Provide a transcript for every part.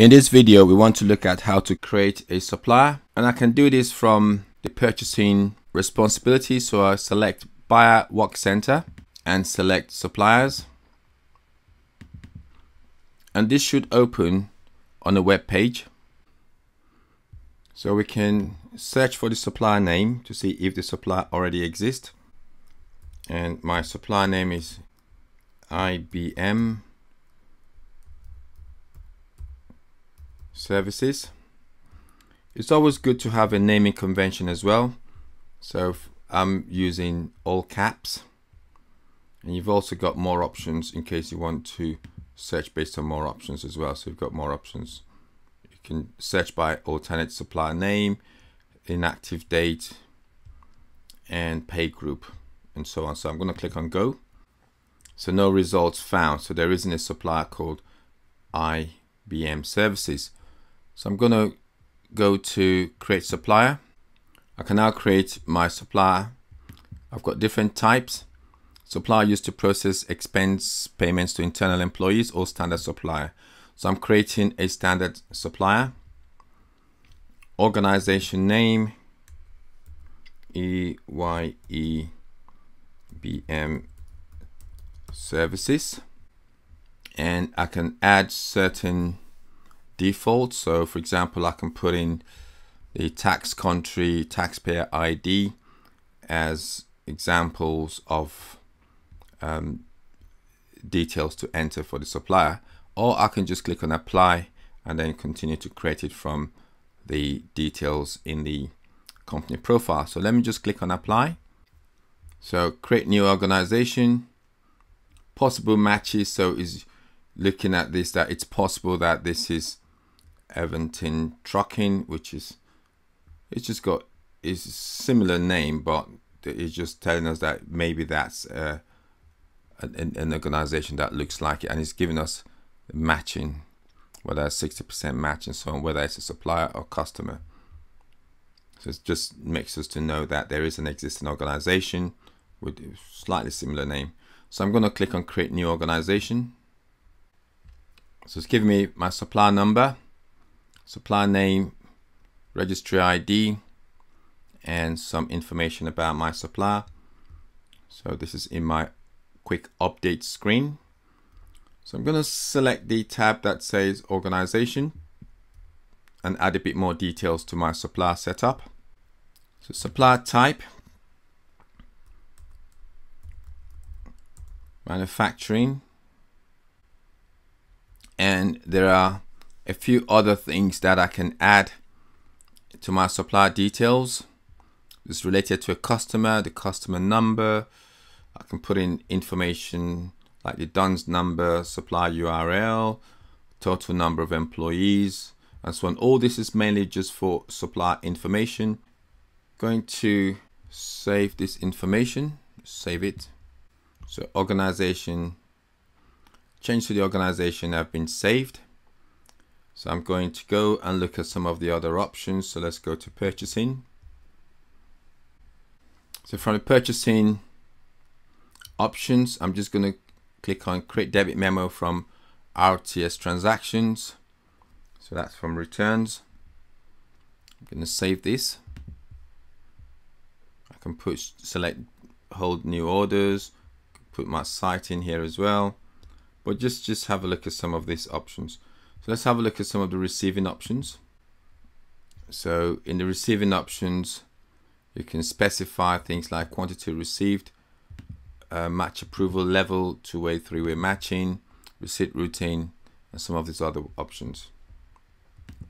In this video, we want to look at how to create a supplier, and I can do this from the purchasing responsibility. So I select buyer work center and select suppliers. And this should open on a web page. So we can search for the supplier name to see if the supplier already exists. And my supplier name is IBM Services. It's always good to have a naming convention as well. So I'm using all caps. And you've also got more options in case you want to search based on more options as well. So you've got more options. You can search by alternate supplier name, inactive date, and pay group, and so on. So I'm going to click on go. So no results found. So there isn't a supplier called IBM Services. So I'm going to go to create supplier. I can now create my supplier. I've got different types. Supplier used to process expense payments to internal employees, or standard supplier. So I'm creating a standard supplier. Organization name, EYE BM Services. And I can add certain defaults. So for example, I can put in the tax country, taxpayer ID as examples of details to enter for the supplier, or I can just click on apply and then continue to create it from the details in the company profile. So let me just click on apply. So create new organization, possible matches. So is looking at this that it's possible that this is Everton Trucking, which is, it's just got, it's a similar name, but it's just telling us that maybe that's an organization that looks like it, and it's giving us matching, whether it's 60% match and so on, whether it's a supplier or customer. So it just makes us to know that there is an existing organization with a slightly similar name. So I'm going to click on create new organization. So it's giving me my supplier number, supplier name, registry ID, and some information about my supplier. So this is in my quick update screen. So I'm going to select the tab that says organization and add a bit more details to my supplier setup. So supplier type, manufacturing, and there are a few other things that I can add to my supplier details. It's related to a customer, the customer number. I can put in information like the DUNS number, supplier URL, total number of employees, and so on. All this is mainly just for supplier information. Going to save this information, save it. So organization, change to the organization have been saved. So I'm going to go and look at some of the other options. So let's go to purchasing. So from the purchasing options, I'm just going to click on create debit memo from RTS transactions. So that's from returns. I'm going to save this. I can push select hold new orders, put my site in here as well, but just have a look at some of these options. So let's have a look at some of the receiving options. So in the receiving options, you can specify things like quantity received, match approval level, two-way, three-way matching, receipt routine, and some of these other options.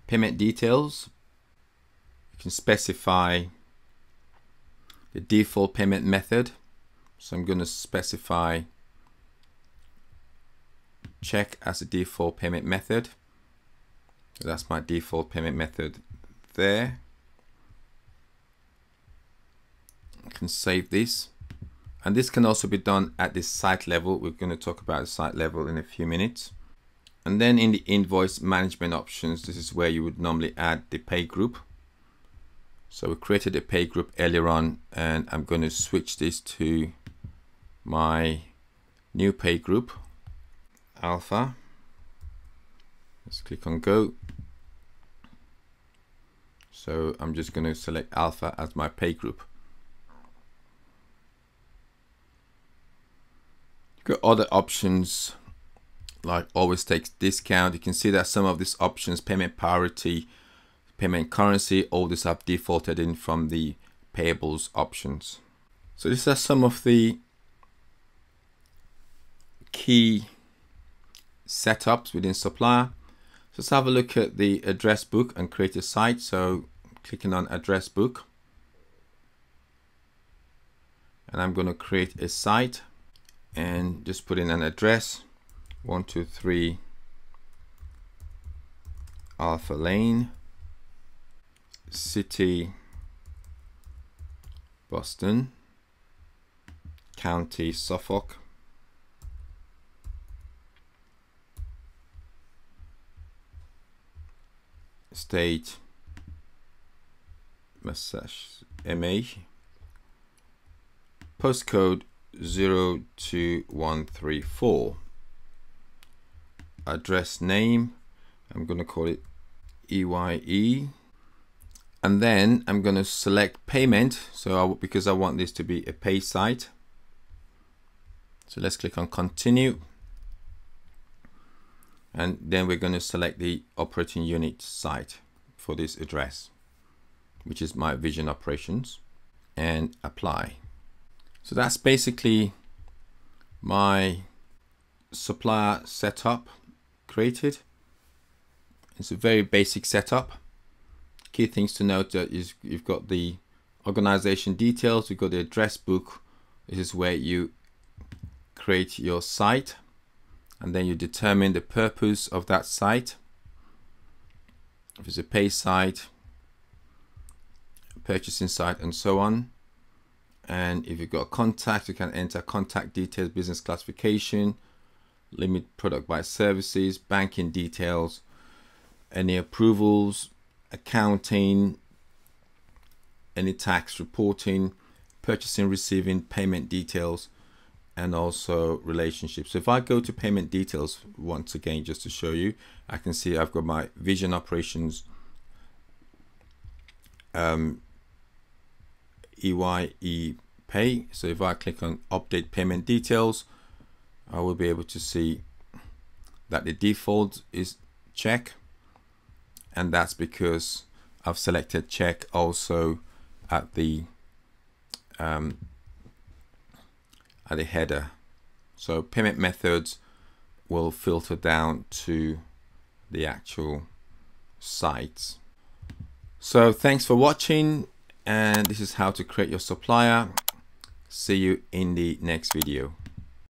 Payment details. You can specify the default payment method. So I'm going to specify check as a default payment method. So that's my default payment method there. I can save this. And this can also be done at the site level. We're going to talk about the site level in a few minutes. And then in the invoice management options, this is where you would normally add the pay group. So we created a pay group earlier on, and I'm going to switch this to my new pay group, Alpha. Let's click on go. So I'm just going to select Alpha as my pay group. You've got other options like always takes discount. You can see that some of these options, payment parity, payment currency, all these have defaulted in from the payables options. So these are some of the key setups within supplier. So let's have a look at the address book and create a site. So clicking on address book, and I'm going to create a site and just put in an address 123 Alpha Lane, City Boston, County Suffolk, State Massachusetts, MA, postcode 02134, address name, I'm going to call it EYE, and then I'm going to select payment. So because I want this to be a pay site, so let's click on continue, and then we're going to select the operating unit site for this address, which is my Vision Operations, and apply. So that's basically my supplier setup created. It's a very basic setup. Key things to note is you've got the organization details, you've got the address book. This is where you create your site, and then you determine the purpose of that site. If it's a pay site, a purchasing site, and so on. And if you've got a contact, you can enter contact details, business classification, limit product by services, banking details, any approvals, accounting, any tax reporting, purchasing, receiving, payment details, and also relationships. So if I go to payment details once again, just to show you, I can see I've got my Vision Operations, EYE pay. So if I click on update payment details, I will be able to see that the default is check, and that's because I've selected check also at the header. So payment methods will filter down to the actual sites. So thanks for watching. And this is how to create your supplier. See you in the next video.